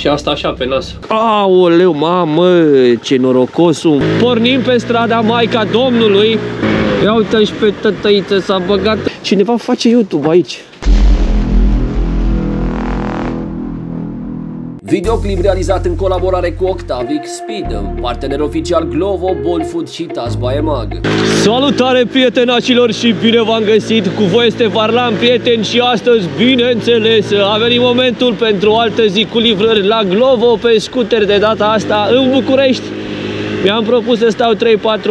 Și asta așa pe nas. Aoleu, mamă, ce norocosul. Pornim pe strada Maica Domnului. Ia uite și pe tătăiță, s-a băgat. Cineva face YouTube aici. Videoclip realizat în colaborare cu Octavic Speed, partener oficial Glovo, Bold Food și Taz Baie Mag. Salutare prietenacilor și bine v-am găsit! Cu voi este Varlam, prieteni, și astăzi, bineînțeles, a venit momentul pentru o altă zi cu livrări la Glovo pe scuteri, de data asta în București. Mi-am propus să stau 3-4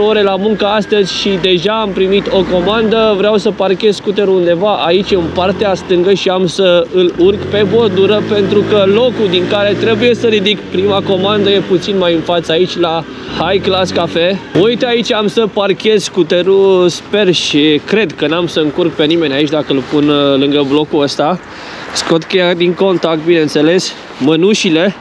ore la muncă astăzi și deja am primit o comandă. Vreau să parchez scuterul undeva aici, în partea stângă, și am să îl urc pe bordură, pentru că locul din care trebuie să ridic prima comandă e puțin mai în față, aici la High Class Cafe. Uite, aici am să parchez scuterul, sper și cred că n-am să încurc pe nimeni aici dacă îl pun lângă blocul ăsta. Scot cheia din contact, bineînțeles, mânușile.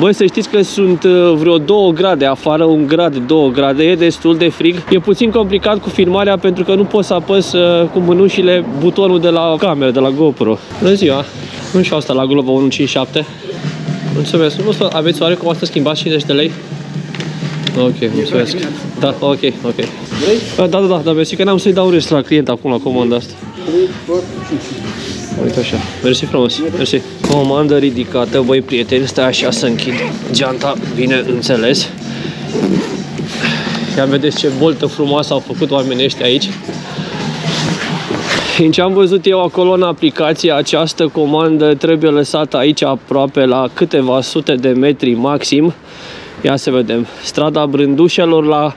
Băi, să știți că sunt vreo 2 grade afară, 1 grad, 2 grade, e destul de frig. E puțin complicat cu filmarea pentru că nu pot să apăs cu mânușile butonul de la cameră, de la GoPro. Bună ziua! Nu știu asta la Glovo 157. Mulțumesc! Nu aveți oarecum asta schimbați 50 de lei? Ok, mulțumesc! Da, ok, ok. Da, mersi că n-am să-i dau rest la client acum la comanda asta. Uite așa, mersi frumos, mersi. Comandă ridicată, băi prieteni, stai așa să închid geanta, bineînțeles. Ia vedeți ce boltă frumoasă au făcut oamenii ăștia aici. Din ce am văzut eu acolo în aplicație, această comandă trebuie lăsată aici aproape la câteva sute de metri maxim. Ia să vedem, strada Brândușelor la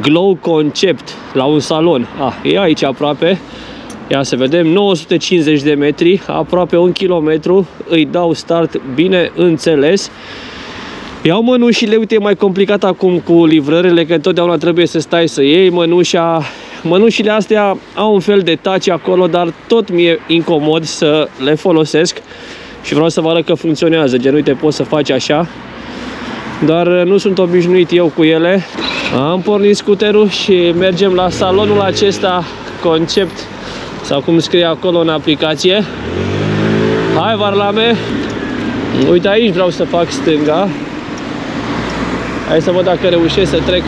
Glow Concept, la un salon. E aici aproape. Ia să vedem, 950 de metri, aproape 1 kilometru, îi dau start, bineînțeles. Iau mănușile, uite, e mai complicat acum cu livrările, că întotdeauna trebuie să stai să iei mănușa. Mănușile astea au un fel de taci acolo, dar tot mi-e incomod să le folosesc. Și vreau să vă arăt că funcționează, gen, uite, poți să faci așa. Dar nu sunt obișnuit eu cu ele. Am pornit scuterul și mergem la salonul acesta, Concept, sau cum scrie acolo în aplicație. Hai, Varlame! Uite, aici vreau să fac stânga. Hai să văd dacă reușesc să trec.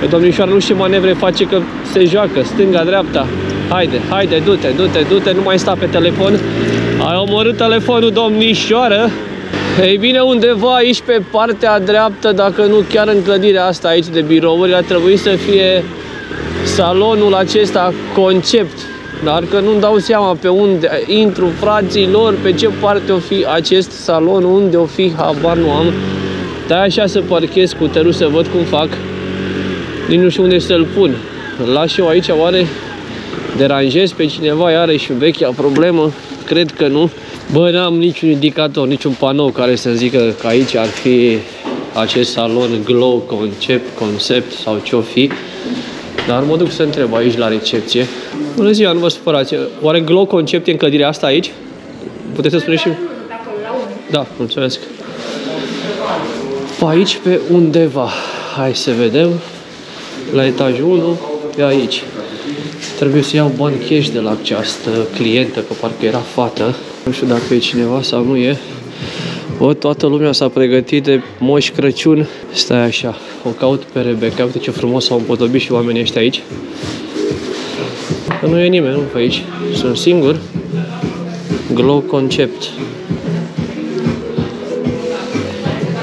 Pe domnișoară nu știu ce manevre face, că se joacă stânga-dreapta. Haide, haide, du-te, du-te, du-te, nu mai sta pe telefon. Ai omorât telefonul, domnișoară! Ei bine, undeva aici pe partea dreaptă, dacă nu chiar în clădirea asta aici de birouri, ar trebui să fie salonul acesta Concept. Dar că nu-mi dau seama pe unde intru, fraților, pe ce parte o fi acest salon, unde o fi, habar nu am. De-aia așa să parchez scuterul, să văd cum fac. Nici nu știu unde să-l pun. Îl las eu aici, oare deranjez pe cineva, iarăși vechea problemă? Cred că nu. Bă, n-am niciun indicator, niciun panou care să-mi zică că aici ar fi acest salon Glow Concept sau ce-o fi. Dar mă duc să întreb aici la recepție. Bună ziua, nu vă supărați. Oare Glow Concept e în clădirea asta aici? Puteți să spuneți și... Da, mulțumesc. Pe aici, pe undeva. Hai să vedem. La etajul 1, pe aici. Trebuie să iau bani cash de la această clientă, că parcă era fată. Nu știu dacă e cineva sau nu e. Bă, toată lumea s-a pregătit de Moș Crăciun. Stai așa, o caut pe Rebecca. Uite ce frumos s-au împodobit și oamenii ăștia aici. Că nu e nimeni, nu, pe aici. Sunt singur. Glow Concept.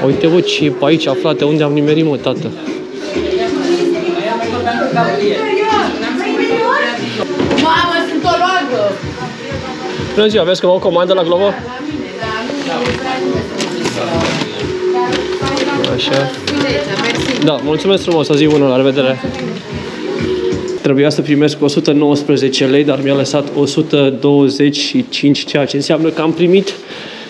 Uite, bă, și pe aici, frate, unde am nimerit, mă, tată? Mamă, sunt o roagă! Bună ziua, aveți căva o comandă la Glovo? Așa. Da, mulțumesc frumos, o zi bună, la revedere. Trebuia să primesc 119 lei, dar mi-a lăsat 125, ceea ce înseamnă că am primit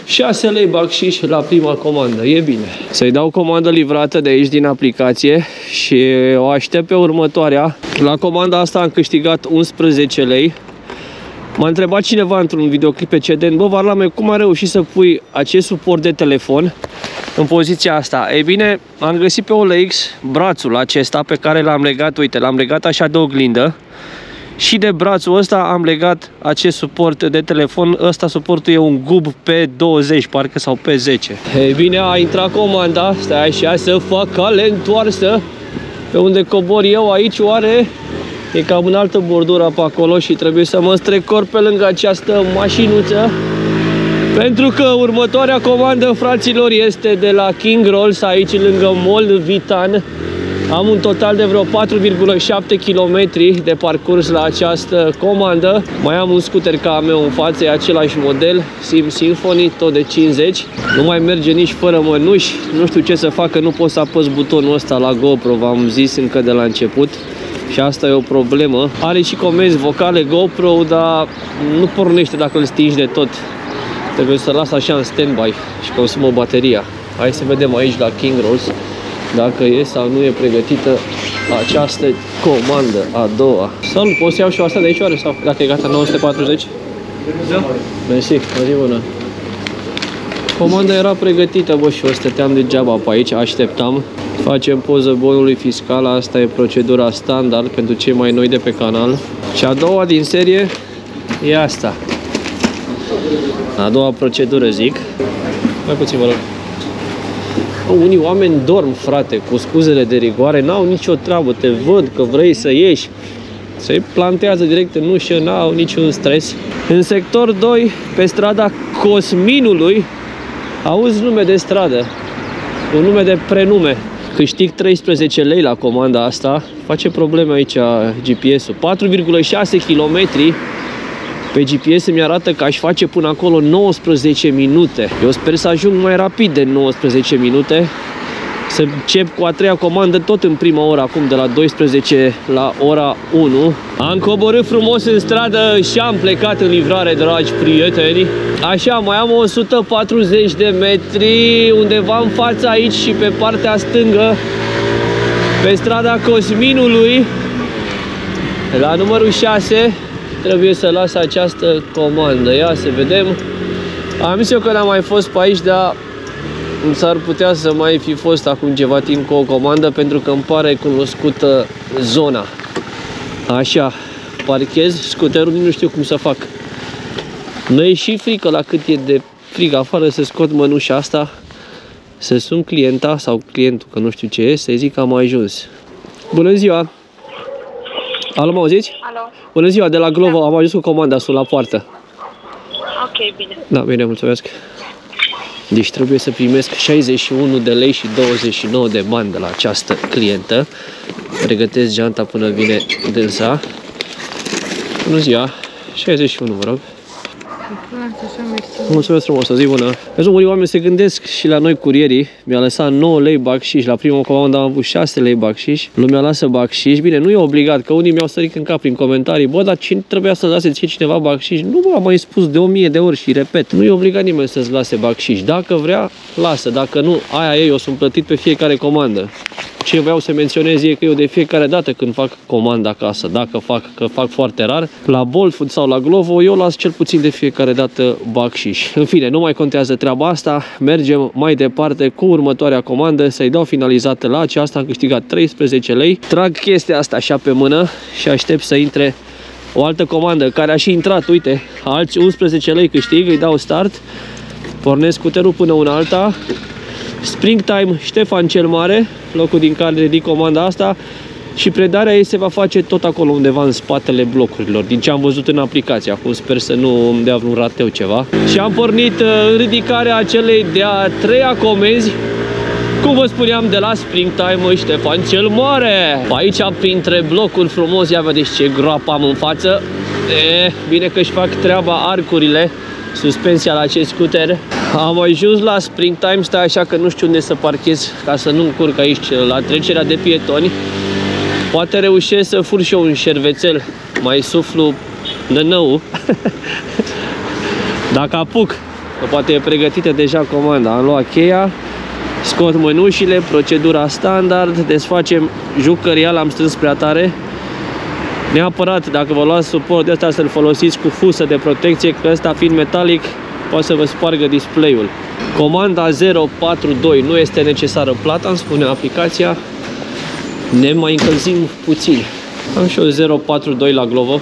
6 lei bacșiș la prima comandă. E bine. Să-i dau comandă livrată de aici din aplicație și o aștept pe următoarea. La comanda asta am câștigat 11 lei. M-a întrebat cineva într-un videoclip pe Ceden: bă, Varlame, cum ai reușit să pui acest suport de telefon în poziția asta? Ei bine, am găsit pe OLX brațul acesta pe care l-am legat, uite, l-am legat așa de oglindă și de brațul ăsta am legat acest suport de telefon. Ăsta suportul e un gub pe 20 parcă sau pe 10. Ei bine, a intrat comanda, stai așa să fac cale întoarsă. Pe unde cobor eu aici oare? E cam în altă bordură pe acolo și trebuie să mă strecor pe lângă această mașinuță. Pentru că următoarea comandă, fraților, este de la King Rolls, aici lângă Mold Vitan. Am un total de vreo 4,7 km de parcurs la această comandă. Mai am un scooter ca a meu în față, e același model, Sim Symphony, tot de 50. Nu mai merge nici fără mănuși, nu știu ce să fac, că nu pot să apăs butonul ăsta la GoPro, v-am zis încă de la început. Și asta e o problemă. Are și comenzi vocale GoPro, dar nu pornește dacă îl stingi de tot. Trebuie să-l las așa în standby și consumă bateria. Hai să vedem aici la King Rolls dacă e sau nu e pregătită această comandă a doua. Sau nu, pot să iau și asta de aici oare? Sau dacă e gata, 940? Da. Mersi, o zi bună. Comanda era pregătită, bă, și o stăteam degeaba pe aici, așteptam. Facem poză bonului fiscal, asta e procedura standard pentru cei mai noi de pe canal. Și a doua din serie e asta. A doua procedură, zic. Mai puțin, vă rog. Unii oameni dorm, frate, cu scuzele de rigoare, n-au nicio treabă, te văd că vrei să ieși. Se plantează direct în ușă, n-au niciun stres. În sector 2, pe strada Cosminului, auzi nume de stradă, un nume de prenume. Câștig 13 lei la comanda asta, face probleme aici GPS-ul. 4,6 km. Pe GPS mi arată că aș face până acolo 19 minute. Eu sper să ajung mai rapid de 19 minute. Să încep cu a treia comandă tot în prima oră acum, de la 12 la ora 1. Am coborât frumos în stradă și am plecat în livrare, dragi prieteni. Așa, mai am 140 de metri undeva în fața aici și pe partea stângă, pe strada Cosminului, la numărul 6. Trebuie să las această comandă. Ia să vedem. Am zis eu că n-am mai fost pe aici, dar s-ar putea să mai fi fost acum ceva timp cu o comandă, pentru că îmi pare cunoscută zona. Așa, parchez scuterul, nu știu cum să fac. Nu-i și frică la cât e de frig afară să scot mănușa asta, să sun clienta sau clientul, că nu știu ce e, să-i zic că am ajuns. Bună ziua! Alo, mă auziți? Alo. Bună ziua, de la Glovo, da. Am ajuns cu comanda, sunt la poartă. Ok, bine. Da, bine, mulțumesc. Deci trebuie să primesc 61 de lei și 29 de bani de la această clientă. Pregătesc geanta până vine dânsa. Bună ziua, 61, mă rog. Mulțumesc frumos, o zi bună. Vezi, unii oameni se gândesc și la noi curierii. Mi-a lăsat 9 lei bacșiș, la prima comandă am avut 6 lei bacșiș. Lumea lasă bacșiș, bine, nu e obligat, că unii mi-au sărit în cap prin comentarii. Bă, dar cine trebuia să lase ție cineva bacșiș? Nu, bă, am mai spus de 1000 de ori și repet, nu e obligat nimeni să-ți lase bacșiș. Dacă vrea, lasă, dacă nu, aia e, eu sunt plătit pe fiecare comandă. Ce vreau să menționez e că eu de fiecare dată când fac comanda acasă, dacă fac, că fac foarte rar, la Bolt Food sau la Glovo, eu las cel puțin de fiecare dată bacșiș. În fine, nu mai contează treaba asta, mergem mai departe cu următoarea comandă, să-i dau finalizată la aceasta, am câștigat 13 lei. Trag chestia asta așa pe mână și aștept să intre o altă comandă care a și intrat, uite, alți 11 lei câștig, îi dau start, pornesc scuterul până una alta. Springtime, Ștefan cel Mare, locul din care ridic comanda asta și predarea ei se va face tot acolo undeva în spatele blocurilor, din ce am văzut în aplicație. Acum sper să nu îmi dea vreun rateu ceva. Și am pornit în ridicarea acelei de-a treia comenzi, cum vă spuneam, de la Springtime, Ștefan cel Mare. Aici, printre blocuri frumos, ia vedeți ce groapă am în față. E, bine că își fac treaba arcurile, suspensia la acest scooter. Am ajuns la Springtime, stai așa că nu știu unde să parchez ca să nu încurc aici la trecerea de pietoni. Poate reușesc să fur și eu un șervețel, mai suflu nănău. Dacă apuc, că poate e pregătită deja comanda. Am luat cheia, scot mânușile, procedura standard, desfacem jucăria, l-am strâns prea tare. Neapărat, dacă vă luați suport de asta, să-l folosiți cu fusă de protecție, că ăsta fiind metalic, poate să vă spargă display-ul. Comanda 042, nu este necesară plata, îmi spune aplicația. Ne mai încălzim puțin. Am și o 042 la Glovo.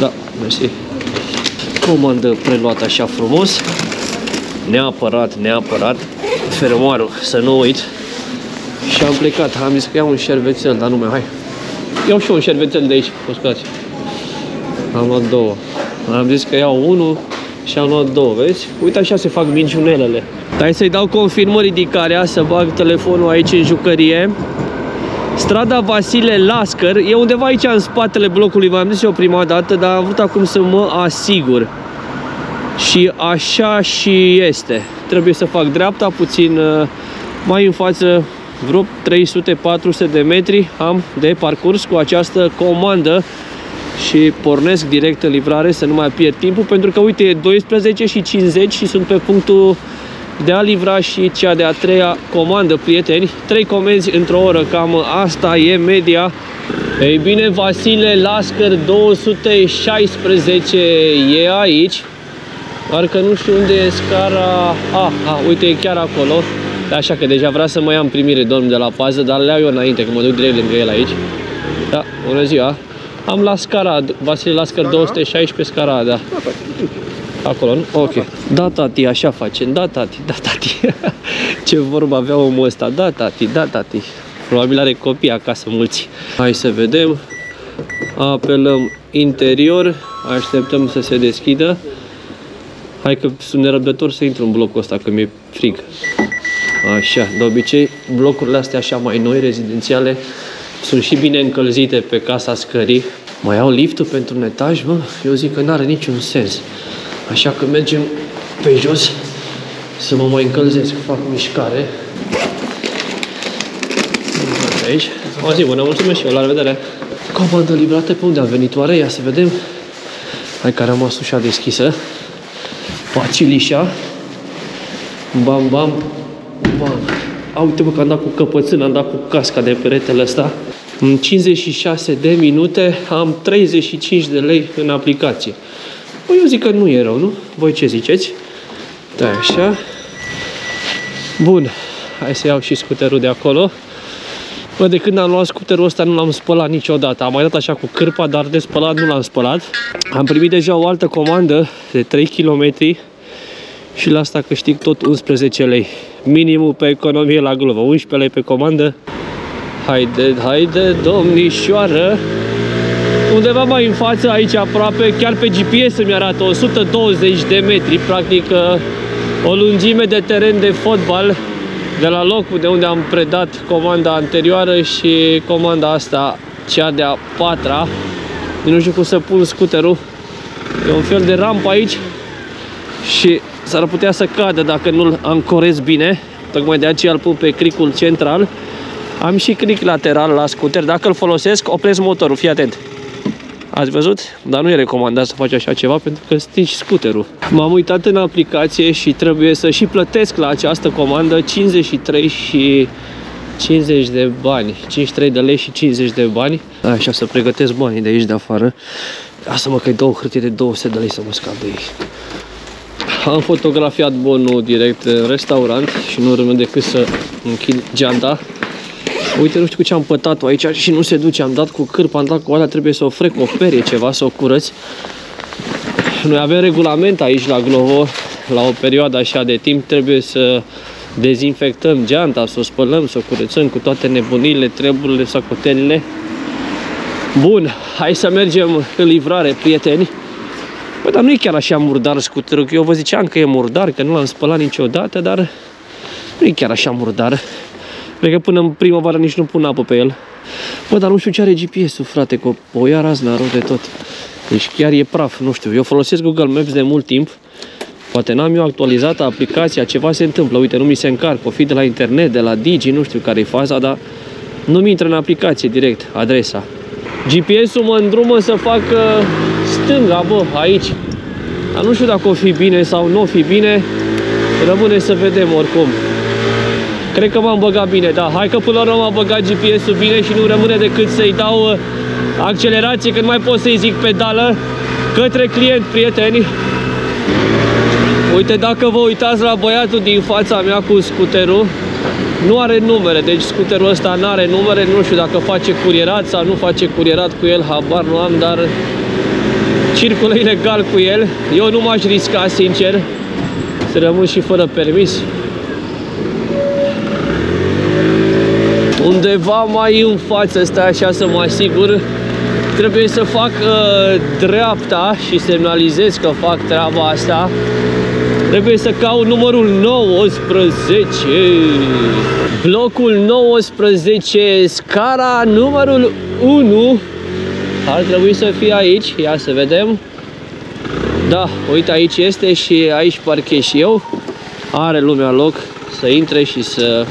Da, mersi. Comandă preluată așa frumos. Neapărat fermoarul, să nu uit. Și am plecat, am zis că iau un șervețel, dar nu mai, hai. Iau și un șervețel de aici, o scoați. Am luat două. Am zis că iau unul și am luat două, vezi? Uite așa se fac minciunelele. Hai să-i dau confirmă ridicarea, să bag telefonul aici în jucărie. Strada Vasile Lascăr e undeva aici în spatele blocului, v-am zis eu prima dată, dar am vrut acum să mă asigur. Și așa și este. Trebuie să fac dreapta puțin mai în față, vreo 300-400 de metri am de parcurs cu această comandă și pornesc direct în livrare să nu mai pierd timpul, pentru că uite, e 12:50 și sunt pe punctul de a livra și cea de-a treia comandă, prieteni. 3 comenzi într-o oră, cam asta e media. Ei bine, Vasile Lascăr 216 e aici. Doar că nu știu unde e scara... Ah, uite, e chiar acolo. Așa că deja vrea să mă ia în primire domn de la pază, dar le iau eu înainte, că mă duc direct lângă el aici. Da, bună ziua. Am la scara, Vasile Lascăr 216, scara, da. Acolo, nu? Ok. Da, tati, așa facem. Da, tati, da, tati. Ce vorba avea omul ăsta. Da, tati, da, tati. Probabil are copii acasă mulți. Hai să vedem. Apelăm interior. Așteptăm să se deschidă. Hai că sunt nerăbdător să intru în blocul ăsta, că mi-e frig. Așa, de obicei, blocurile astea așa mai noi, rezidențiale, sunt și bine încălzite pe casa scării. Mai au liftul pentru un etaj, mă? Eu zic că n-are niciun sens. Așa că mergem pe jos să mă mai încălzesc, fac mișcare. Aici. O zi bună, mulțumesc și eu, la revedere. Comandă librată, pe unde am venit oare? Ia să vedem. Hai că am rămas ușa deschisă. Pacilișa. Bam, bam, bam. A, uite bă că am dat cu căpățână, am dat cu casca de peretele ăsta. În 56 de minute am 35 de lei în aplicație. Bă, eu zic că nu e rău, nu? Voi ce ziceți? Da, așa. Bun. Hai să iau și scuterul de acolo. Bă, de când am luat scuterul ăsta nu l-am spălat niciodată. Am mai dat așa cu cârpa, dar de spălat nu l-am spălat. Am primit deja o altă comandă de 3 km și la asta câștig tot 11 lei. Minimul pe economie la Glovo, 11 lei pe comandă. Haide, haide, domnișoară! Undeva mai în față, aici aproape, chiar pe GPS îmi arată 120 de metri, practic o lungime de teren de fotbal de la locul de unde am predat comanda anterioară și comanda asta, cea de-a patra. Nu știu cum să pun scuterul, e un fel de rampă aici și s-ar putea să cadă dacă nu-l ancorez bine, tocmai de aceea îl pun pe cricul central. Am și cric lateral la scuter, dacă îl folosesc opresc motorul, fii atent. Ați văzut? Dar nu e recomandat să faci așa ceva pentru că stingi scuterul. M-am uitat în aplicație și trebuie să și plătesc la această comandă 53 și 50 de bani. 53 de lei și 50 de bani. Așa, să pregătesc banii de aici de afară. Lasă-mă că-i două hârtii de 200 de lei să mă scap de ei. Am fotografiat bonul direct în restaurant și nu rămâne decât să închid geanta. Uite, nu știu cu ce am pătat-o aici și nu se duce, am dat cu cârpa, am dat cu alea, trebuie să o frec, o perie ceva, să o curăț. Noi avem regulament aici la Glovo, la o perioadă așa de timp, trebuie să dezinfectăm geanta, să o spălăm, să o curățăm cu toate nebunile, treburile, sacotenile. Bun, hai să mergem în livrare, prieteni. Bă, dar nu e chiar așa murdar scuterul, eu vă ziceam că e murdar, că nu l-am spălat niciodată, dar nu e chiar așa murdar. Cred că până în primăvară nici nu pun apă pe el. Bă, dar nu știu ce are GPS-ul, frate, că o ia razna rău de tot. Deci chiar e praf, nu știu. Eu folosesc Google Maps de mult timp. Poate n-am eu actualizat aplicația, ceva se întâmplă. Uite, nu mi se încarcă, o fi de la internet, de la Digi, nu știu care e faza, dar nu mi intră în aplicație direct adresa. GPS-ul mă îndrumă să fac stânga, bă, aici. Dar nu știu dacă o fi bine sau nu o fi bine. Rămâne să vedem oricum. Cred că m-am băgat bine, da. Hai că până la urmă m-am băgat GPS-ul bine și nu rămâne decât să-i dau accelerație, că nu mai pot să-i zic pedală, către client, prieteni. Uite, dacă vă uitați la băiatul din fața mea cu scuterul, Nu are numere, deci scuterul ăsta nu are numere, nu știu dacă face curierat sau nu face curierat cu el, habar nu am, dar circulă ilegal cu el. Eu nu m-aș risca, sincer, să rămân și fără permis. Undeva mai în față, stai așa să mă asigur, trebuie să fac dreapta și semnalizez că fac treaba asta. Trebuie să caut numărul 19, blocul 19, scara numărul 1, ar trebui să fie aici, ia să vedem. Da, uite aici este și aici parchez și eu, are lumea loc să intre și să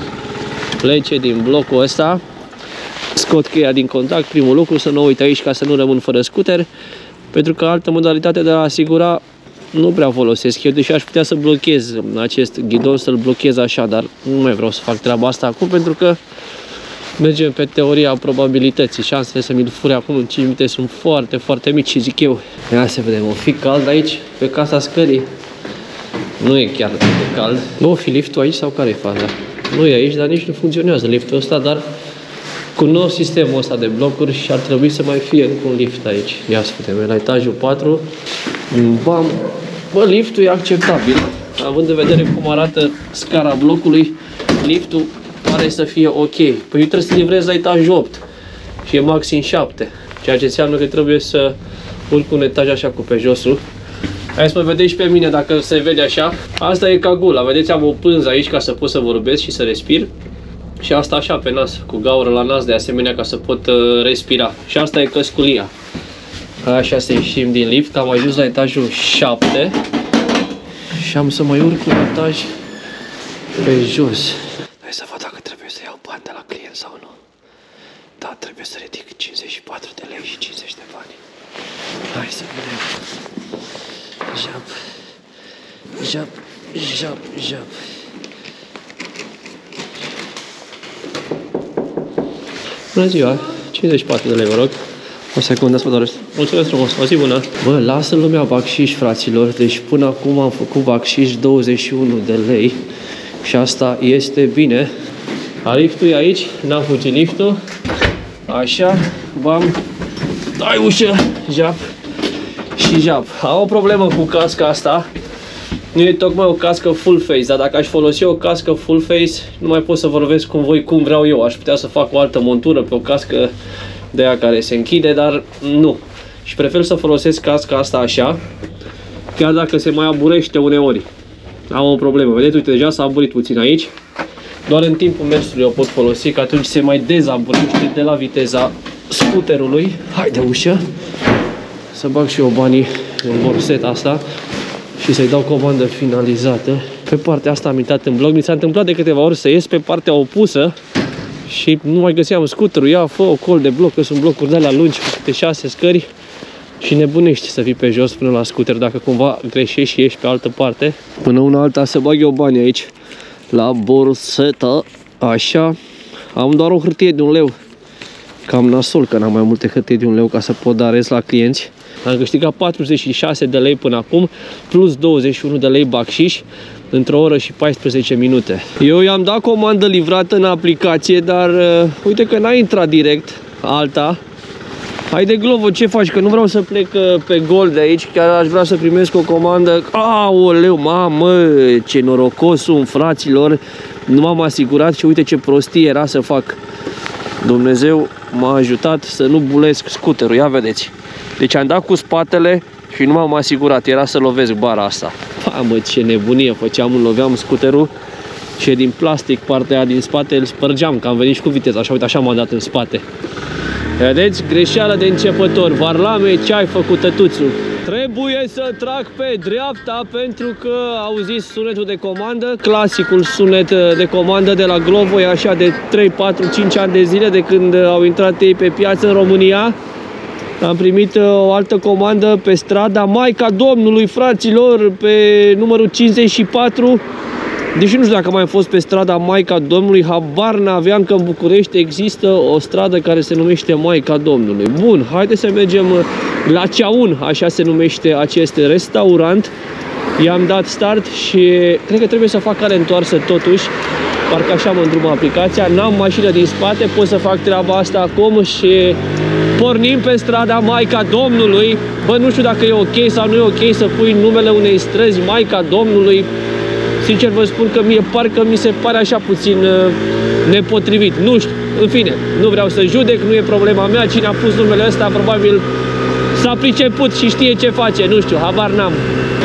plece din blocul ăsta. Scot cheia din contact, primul lucru, să nu uit aici ca să nu rămân fără scuter, pentru că altă modalitate de a asigura nu prea folosesc eu, deși aș putea să blochez acest ghidon, să-l blochez așa, dar nu mai vreau să fac treaba asta acum, pentru că mergem pe teoria probabilității. Șansele să mi-l fure acum în 5 minute sunt foarte, foarte mici, și zic eu. Ia să vedem, o fi cald aici, pe casa scării. Nu e chiar cald. Nu, o fi liftul aici sau care e faza? Nu e aici, dar nici nu funcționează liftul ăsta, dar cunosc sistemul ăsta de blocuri și ar trebui să mai fie încă un lift aici. Ia să vedem, la etajul 4. Bam! Bă, liftul e acceptabil. Având în vedere cum arată scara blocului, liftul pare să fie ok. Păi eu trebuie să livrez la etajul 8 și e maxim 7. Ceea ce înseamnă că trebuie să urc un etaj așa cu pe josul. Hai să mă vedeți și pe mine dacă se vede așa. Asta e ca gula. Vedeți, am o pânză aici ca să pot să vorbesc și să respir. Și asta așa pe nas, cu gaură la nas de asemenea ca să pot respira. Și asta e căsculia. Așa să ieșim din lift, am ajuns la etajul 7 și am să mai urc un etaj pe jos. Hai să văd dacă trebuie să iau bani de la client sau nu. Da, trebuie să ridic 54 de lei și 50 de bani. Hai să vedem. Jap, jap, jap, jap. Bună ziua, 54 de lei, vă rog. O secundă, să vă doresc. Mulțumesc frumos, o zi bună. Bă, lasă lumea bacșiș, fraților. Deci până acum am făcut bacșiș 21 de lei. Și asta este bine. Liftul e aici, n-am fugit liftul. Așa, bam. Dai ușă, jap. Și jap. Am o problemă cu casca asta. Nu e tocmai o cască full face, dar dacă aș folosi o cască full face, nu mai pot să vorbesc cum voi, cum vreau eu. Aș putea să fac o altă montură pe o cască de aia care se închide, dar nu. Și prefer să folosesc casca asta așa, chiar dacă se mai aburește uneori. Am o problemă, vedeți, uite, deja s-a aburit puțin aici. Doar în timpul mersului o pot folosi, că atunci se mai dezaburește de la viteza scuterului. Haide ușă, să bag și eu banii în borseta asta și să-i dau comandă finalizată. Pe partea asta am intrat în bloc, mi s-a întâmplat de câteva ori să ies pe partea opusă și nu mai găseam scuterul. Ia, fă o col de bloc, că sunt blocuri de alea lungi cu câte 6 scări și nebunești să fii pe jos până la scuter dacă cumva greșești și ieși pe altă parte. Până una alta să bag eu banii aici la borsetă, așa. Am doar o hârtie de 1 leu, cam nasol că n-am mai multe hârtii de 1 leu ca să pot da rest la clienți. Am câștigat 46 de lei până acum, plus 21 de lei bacșiș, într-o oră și 14 minute. Eu i-am dat comandă livrată în aplicație, dar uite că n-a intrat direct alta. Haide, Glovo, ce faci? Că nu vreau să plec pe gol de aici, chiar aș vrea să primesc o comandă. Aoleu, mamă, ce norocos sunt, fraților, nu m-am asigurat și uite ce prostie era să fac. Dumnezeu m-a ajutat să nu bulesc scuterul, ia vedeți. Deci am dat cu spatele și nu m-am asigurat, era să lovesc bara asta. Mamă, ce nebunie făceam, îmi loveam scuterul și din plastic partea din spate îl spărgeam, că am venit și cu viteză, așa, uite, așa m-am dat în spate. Vedeți? Greșeală de începător. Varlame, ce ai făcut, tătuțu? Trebuie să trag pe dreapta pentru că auziți sunetul de comandă. Clasicul sunet de comandă de la Glovo e așa de 3, 4, 5 ani de zile de când au intrat ei pe piață în România. Am primit o altă comandă pe strada Maica Domnului, fraților, pe numărul 54. Deși nu știu dacă mai am fost pe strada Maica Domnului, habar n-aveam că în București există o stradă care se numește Maica Domnului. Bun, haideți să mergem la Ceaun, așa se numește acest restaurant. I-am dat start și cred că trebuie să fac cale întoarsă totuși. Parcă așa mă îndrumă aplicația. N-am mașină din spate, pot să fac treaba asta acum și pornim pe strada Maica Domnului. Bă, nu știu dacă e ok sau nu e ok să pui numele unei străzi Maica Domnului. Sincer vă spun că mie parcă mi se pare așa puțin nepotrivit. Nu știu, în fine, nu vreau să judec, nu e problema mea. Cine a pus numele ăsta probabil s-a priceput și știe ce face, nu știu, habar n-am.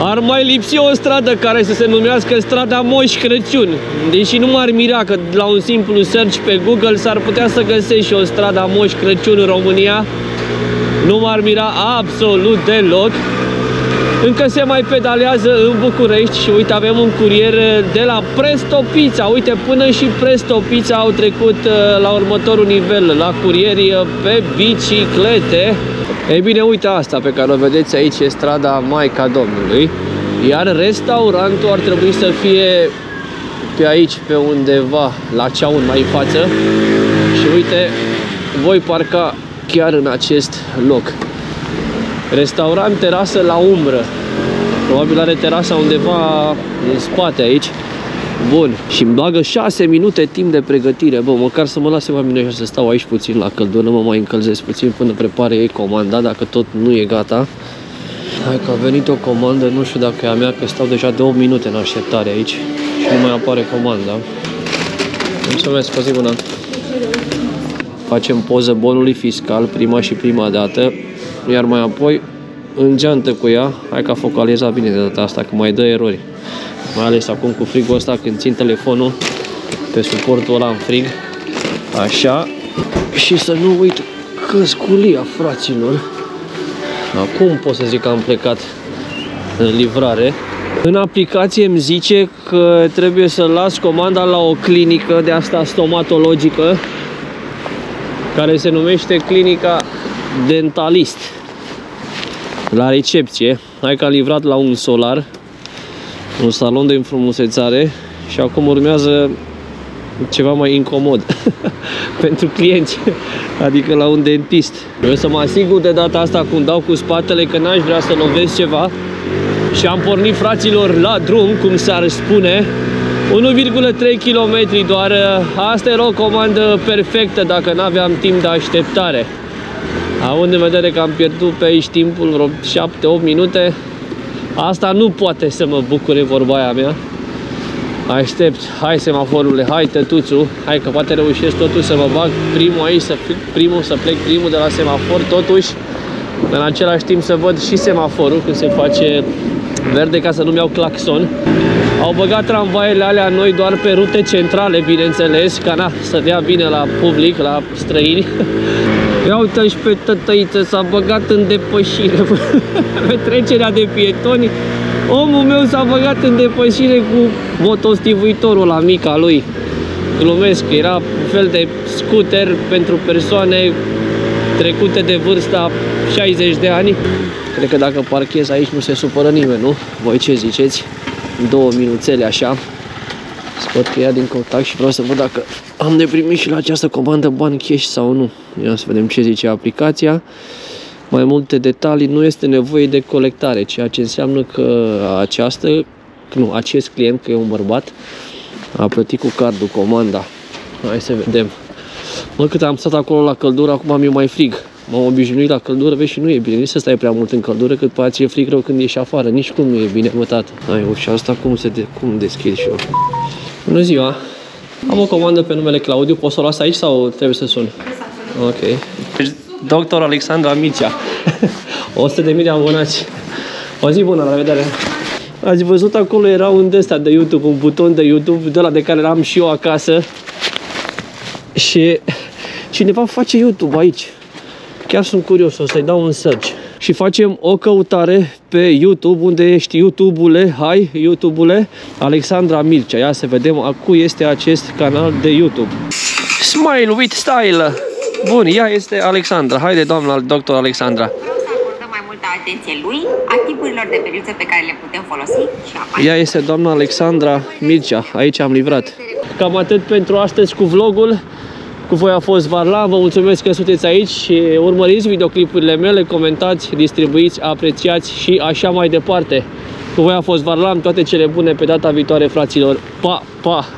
Ar mai lipsi o stradă care să se numească strada Moș Crăciun. Deși nu m-ar mira că la un simplu search pe Google s-ar putea să găsești și o strada Moș Crăciun în România. Nu m-ar mira absolut deloc. Încă se mai pedalează în București și uite, avem un curier de la Presto Pizza. Uite, până și Presto Pizza au trecut la următorul nivel, la curieri pe biciclete. Ei bine, uite, asta pe care o vedeți aici e strada Maica Domnului, iar restaurantul ar trebui să fie pe aici, pe undeva, la Ceaun mai în față. Și uite, voi parca chiar în acest loc. Restaurant, terasă la umbră. Probabil are terasa undeva în spate aici. Bun. Și îmi bagă 6 minute timp de pregătire. Bă, măcar să mă lase mai bine și să stau aici puțin la căldură, mă mai încălzesc puțin până prepare ei comanda, dacă tot nu e gata. Hai că a venit o comandă, nu știu dacă e a mea, că stau deja de 8 minute în așteptare aici și nu mai apare comanda. Mulțumesc, păzi bună! Facem poză bonului fiscal, prima și prima dată, iar mai apoi în geantă cu ea. Hai că a focalizat bine de data asta, că mai dă erori. Mai ales acum cu frigul ăsta, când țin telefonul pe suportul ăla în frig. Așa. Și să nu uit căsculia, fraților. Acum pot să zic că am plecat în livrare. În aplicație îmi zice că trebuie să las comanda la o clinică de asta stomatologică, care se numește Clinica Dentalist. La recepție. Hai că a livrat la un solar, un salon de înfrumusețare, și acum urmează ceva mai incomod pentru clienți, adică la un dentist. Vreau să mă asigur de data asta, cum dau cu spatele, că n-aș vrea să lovesc ceva. Și am pornit, fraților, la drum, cum s-ar spune. 1,3 km doar. Asta era o comandă perfectă dacă n-aveam timp de așteptare. Având în vedere că am pierdut pe aici timpul vreo 7-8 minute, asta nu poate să mă bucure, vorba aia mea. Aștept, hai semaforule, hai tătuțu, hai că poate reușesc totuși să mă bag primul aici, să plec primul de la semafor, totuși, în același timp să văd și semaforul când se face verde, ca să nu-mi iau claxon. Au băgat tramvaiele alea noi doar pe rute centrale, bineînțeles, ca na, să dea bine la public, la străini. Ia uite și pe tătăiță, s-a băgat în depășire. Pe trecerea de pietoni, omul meu s-a băgat în depășire cu motostivuitorul la mica lui. Glumesc, era un fel de scooter pentru persoane trecute de vârsta 60 de ani. Cred că dacă parchez aici nu se supără nimeni, nu? Voi ce ziceți? Două minuțele așa. Scot cheia din contact și vreau să văd dacă am de primit și la această comandă bani cash sau nu. Ia să vedem ce zice aplicația. Mai multe detalii, nu este nevoie de colectare, ceea ce înseamnă că acest client, că e un bărbat, a plătit cu cardul comanda. Hai să vedem. Mă, cât am stat acolo la căldură, acum mi-e mai frig. M-am obișnuit la căldură, vezi, și nu e bine. Nici să stai prea mult în căldură, cât poate ți-e frig rău când ieși afară. Nici cum nu e bine, mă, tată. Hai, ușa asta cum deschid și eu? Bună ziua! Am o comandă pe numele Claudiu, poți să o las aici sau trebuie să sun? Ok. Doctor Alexandra Milcea. 100.000 de abonați. O zi bună, la revedere! Ați văzut acolo era un de-asta de YouTube, un buton de YouTube, de ăla de care l-am și eu acasă. Și cineva face YouTube aici. Chiar sunt curios, o să-i dau un search. Și facem o căutare pe YouTube. Unde ești, YouTube-ule? Hai, YouTube-ule, Alexandra Milcea. Ia să vedem a cui este acest canal de YouTube. Smile with style! Bun, ea este Alexandra. Haide, doamna doctor Alexandra. Vreau să acordăm mai multă atenție lui, a tipurilor de periuță pe care le putem folosi și apoi. Ea este doamna Alexandra Milcea. Aici am livrat. Cam atât pentru astăzi cu vlogul. Cu voi a fost Varlam, vă mulțumesc că sunteți aici și urmăriți videoclipurile mele, comentați, distribuiți, apreciați și așa mai departe. Cu voi a fost Varlam, toate cele bune, pe data viitoare, fraților. Pa, pa!